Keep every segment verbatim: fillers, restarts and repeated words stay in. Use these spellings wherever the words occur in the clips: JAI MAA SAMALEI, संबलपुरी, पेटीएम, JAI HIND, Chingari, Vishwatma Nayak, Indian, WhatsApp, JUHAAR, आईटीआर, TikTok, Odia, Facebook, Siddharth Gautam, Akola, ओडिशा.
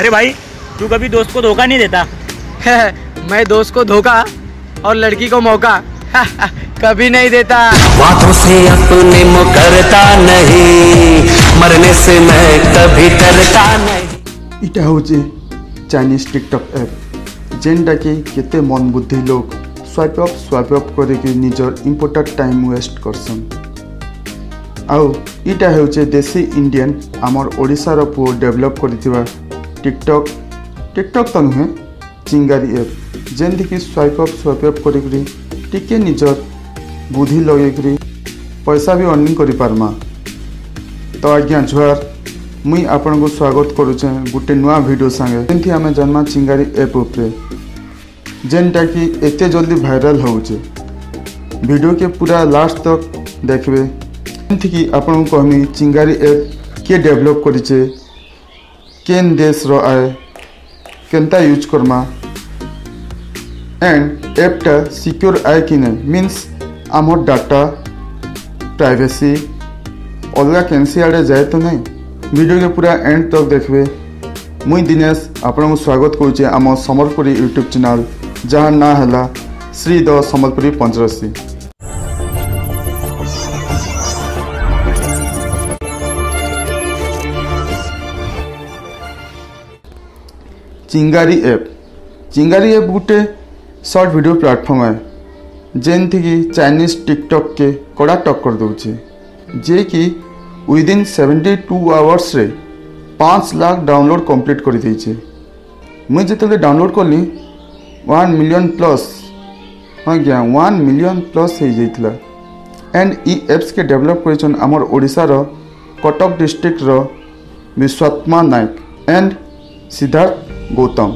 अरे भाई तू कभी दोस्त को धोखा नहीं देता। मैं दोस्त को धोखा और लड़की को मौका कभी नहीं देता। बातों से अपने मुकरता नहीं, मरने से मैं कभी डरता नहीं। इटा होचे चाइनीज टिकटॉक ऐप जेनटा के केते मन बुद्धि लोग स्वाइप अप स्वाइप अप करके निजर इम्पोर्टेंट टाइम वेस्ट करसन। आउ इटा होचे देसी इंडियन आमर ओडिशार पुओ डेवलप करिथिबा टिकटॉक टिकटॉक त नुहे चिंगारी ऐप जेनदि कि स्वाइप अप स्वाइप अप करके टिके निजर बुद्धि लगे पैसा भी अर्निंग कर पार्मा। तो आज्ञा जुआर मुई आपण को स्वागत करुचे गोटे नुआ वीडियो संगे जेनथि आमे जन्मा चिंगारी ऐप उपरे जेनटा कि एते जल्दी वायरल होचे। वीडियो के पूरा लास्ट तक देखबे जेनथि कि आपण को कहमी चिंगारी ऐप के डेवलप करिचे, केन देश रो आए, केनता यूज करमा एंड एप्टा सिक्योर आए कि नहीं, मीन्स आमर डाटा प्राइवेसी अलग कैंसी आड़े जाए तो नहीं। वीडियो के पूरा एंड तक देखबे। मुई दिनेश आपन स्वागत करुचे आम संबलपुरी यूट्यूब चैनल जहाँ ना है श्री द संबलपुरी पंचरसी। चिंगारी ऐप चिंगारी ऐप गोटे शॉर्ट वीडियो प्लेटफॉर्म है जेनथि कि चाइनीज टिकटॉक के कड़ा टक्कर दूचे जे कि विदिन सेवेन्टी टू आवर्स रे पाँच लाख डाउनलोड कंप्लीट कर देचे। मुझे जिते डाउनलोड कली वन मिलियन प्लस हाँ क्या वन मिलियन प्लस हो जाता। एंड ई एप्स के डेवलप कर आमर ओडिशार कटक डिस्ट्रिक्ट रो विश्वात्मा नायक एंड सिद्धार्थ गौतम।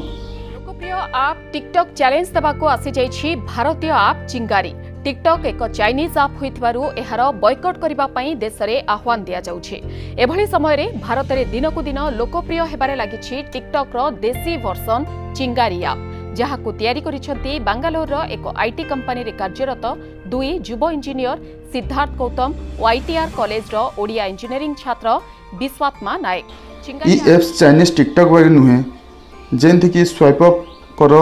आप टिकटॉक चैलेंज दबाको आसी जाइछि भारतीय आप चिंगारी। टिकटॉक एक चाइनीज आप होइतवारु एहार बॉयकॉट करिबा पई देशरे आह्वान दिया जाउछि। एभली समय रे भारत रे दिनकु दिन लोकप्रिय हेबारे लागिछि टिकटॉक रो देसी वर्जन चिंगारी आप, जहाकु तयारी करिछथि बेंगलोर रो एक आईटी कंपनी रे कार्यरत दुई युवा इंजीनियर सिद्धार्थ गौतम ओ आईटीआर कॉलेज रो ओडिया इंजीनियरिंग छात्र विश्वात्मा नायक। चिंगारी एप्स चाइनीज टिकटॉक वाली नुहे जेंथि कि स्वाइप अप कर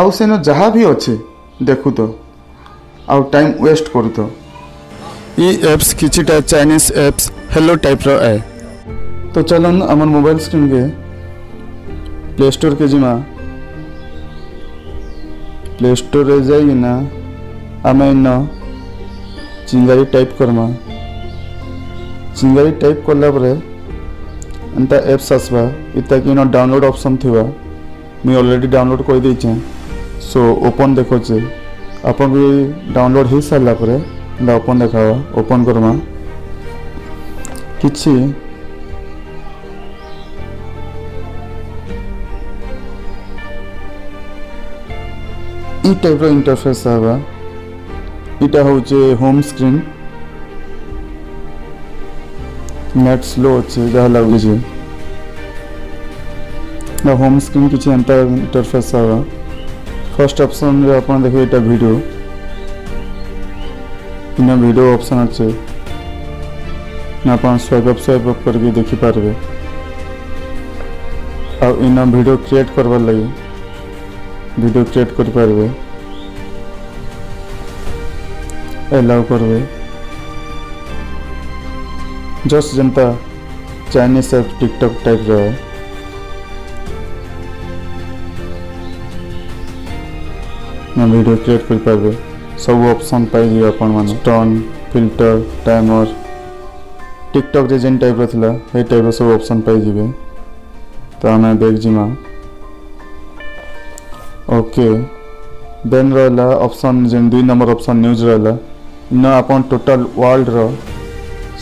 आउ सेनो जहाँ भी अच्छे देखु तो आउ टाइम वेस्ट करू तो ई एप्स किछिटा चाइनीज एप्स हेलो टाइप रो आए। तो चलन अमन मोबाइल स्क्रीन के प्ले स्टोर के जिमा प्ले स्टोर रे जाई ना आम न चिंगारी टाइप करमा। चिंगारी टाइप कला परे एंता एप्स आसवा इता कि न डाउनलोड ऑप्शन थिवा। मैं ऑलरेडी डाउनलोड कर देचे सो ओपन देखोचे आपन भी डाउनलोड हो सारा पर ओपन देखावा ओपन करमा किछि ई टाइप रो इंटरफेस आवा। इटा होचे होम स्क्रीन नेट स्लो अच्छे जहाँ लगे ना होम स्क्रीन किसी एंता इंटरफेस आवा। फर्स्ट ऑप्शन रे अपन देखो इटा वीडियो इना वीडियो ऑप्शन अच्छे ना अपन स्वाइप अप स्वाइप अप करके देखि पारबे और इना वीडियो क्रिएट करवा लगे वीडियो क्रिएट कर पारबे एलाउ करबे। जस्ट जनता चाइनीज ऐप टिकटॉक टाइप रहे ना वीडियो क्रिएट कर पाबे सब ऑप्शन पाइबे अपन माने टर्न फिल्टर टाइमर टिकटॉक रे जेन टाइप रथला हे टाइप सब ऑप्शन पाइबे। तो हमें बैक जिमा ओके देन रहला ऑप्शन जेन दुई नंबर ऑप्शन न्यूज रहला ना अपन टोटल वर्ल्ड रो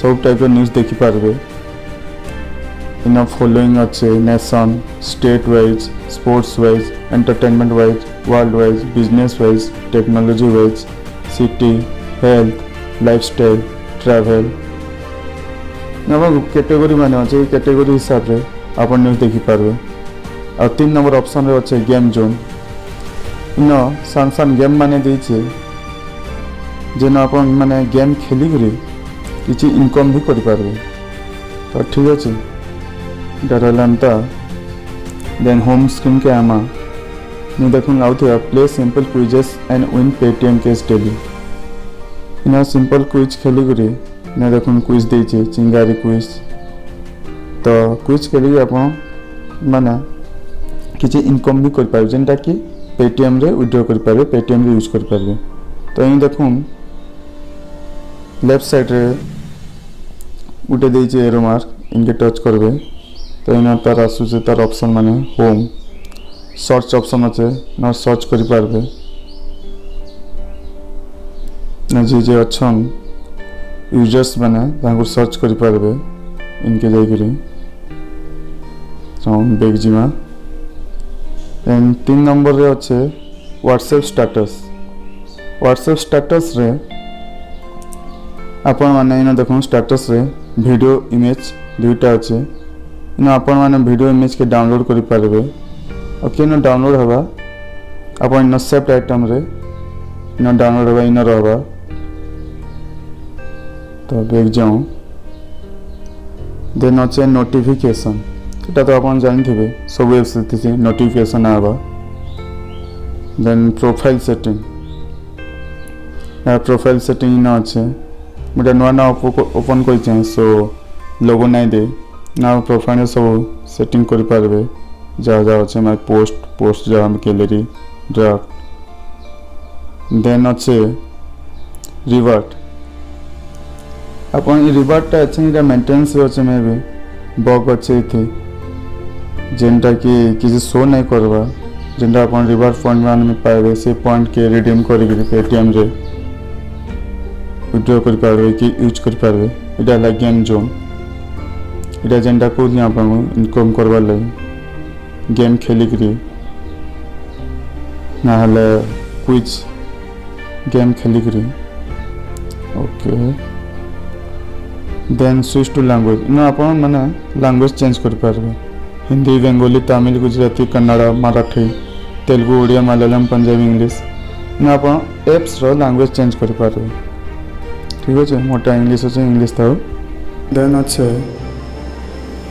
सब टाइप रो न्यूज देखि पारबे। इना फॉलोइंग अच्छे nation state wise sports wise entertainment wise world wise business wise technology wise city health lifestyle travel number category मान अच्छे कैटेगरी हिसाब से आप न्यूज देखि पारबे। और तीन नंबर ऑप्शन रे अच्छे गेम जोन इन सान सान गेम माने देछे जेन आप माने गेम खेली किसी इनकम भी कर पारबे। तो ठीक अच्छे डर then home screen camera. Now we will play simple quizzes and win Paytm cash daily. In a simple quiz category, now we will quiz Chingari quiz. So quiz category अपन माना किसी इनकम भी कर पाए जेनटा कि पेटीएम रे withdraw कर पाए पेटीएम रे यूज कर पाए. तो ये देखूँ लेफ्ट साइड रे उठे दे एरो मार्क इनके टच करबे. तो यहाँ तार आसूस तार ऑप्शन माने होम सर्च ऑप्शन अच्छे ना सर्च कर पारे ना जे जे अच्छा यूजर्स मैंने सर्च कर पारे इनके जाऊँ बैग जीमा. एंड तीन नंबर रे अच्छे व्हाट्सएप स्टेटस. व्हाट्सएप स्टेटस रे अपन मैंने देखो स्टेटस रे वीडियो इमेज दुईटा अच्छे इन आपण मैंने वीडियो इमेज के डाउनलोड कर पारे. और केन डाउनलोड हवा अपन इन सेफ्ट आइटम रे इन डाउनलोड हवा इन रहा. तो बैग जाऊँ देन अच्छे नोटिफिकेशन इटा तो आप जानी सब वेबसाइट नोटिफिकेशन आवा. Then profile setting profile setting ना अच्छे मुझे नुआ ना ओपन करें सो लोगो ना दे ना प्रोफाइल सब सेटिंग करें जहाँ जहाँ अच्छे मैं पोस्ट पोस्ट जहाँ गैलरी ड्राफ्ट. देन अच्छे रिवार्ड अपन रिवार्डटा अच्छे मेन्टेन्स अच्छे मे भी बग अच्छे थे जेनटा कि किसी शो नहीं करवा जेनटा अपन रिवार्ड फंड मान पाए से पॉइंट के रिडीम करके पेटीएम रे विड्रॉ कर पारे कि यूज कर पारे इटा है गेम जोन इटा जेनटा कौन आप इनकम करवार लगे गेम खेलिकी ना क्विज गेम खेलिकी okay. Then switch to language ना आप मैंने लैंग्वेज चेंज कर पारे हिंदी बेंगोली तमिल गुजराती कन्नड़ मराठी तेलुगु ओडिया मलयालम पंजाबी इंग्लिश ना आप एप्स रो लैंग्वेज चेंज कर पारे. ठीक अच्छे मोटा इंग्लिश अच्छे इंग्लिश था. देन अच्छे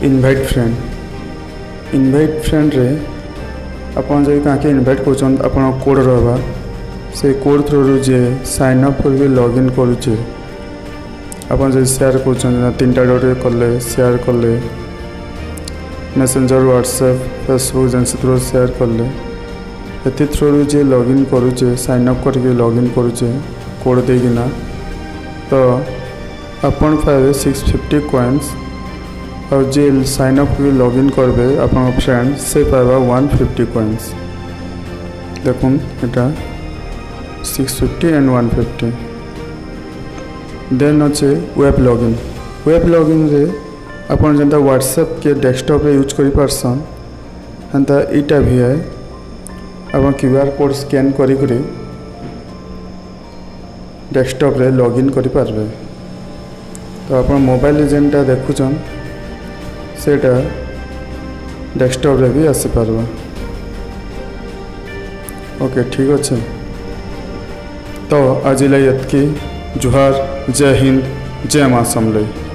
इनवाइट फ्रेंड इनवाइट फ्रेंड रे अपन जो क्या इनवाइट कर कोड रहा से कोड थ्रु जे साइन अप करके लॉगिन करुचे अपन जो शेयर कर तीन टा डॉट कले शेयर कले मैसेंजर व्हाट्सएप फेसबुक जैसे थ्रू शेयर कले ये थ्रु जे लॉगिन करुचे साइन अप करके लॉगिन करुचे कोड देना तो अपन पाए सिक्स फिफ्टी कॉइन्स और जे साइन अप करके लॉगिन करबे अपन फ्रेंड से पाइबा वन फिफ्टी कॉइन्स. देखो इटा six fifty and one fifty. Then अच्छे वेब लॉगिन वेब लॉगिन रे अपन जनता व्हाट्सएप के डेस्कटॉप रे यूज कर पारसन हंता इटा भी है अपन क्यूआर कोड स्कैन करी करी डेस्कटॉप रे लॉगिन करी पारबे. तो अपन मोबाइल जेनटा देखुचन सेटा डेस्कटॉप रे भी आसी पारबा. ओके ठीक अच्छे तो आज लई यतकी जुहार जय हिंद जय माँ समलई.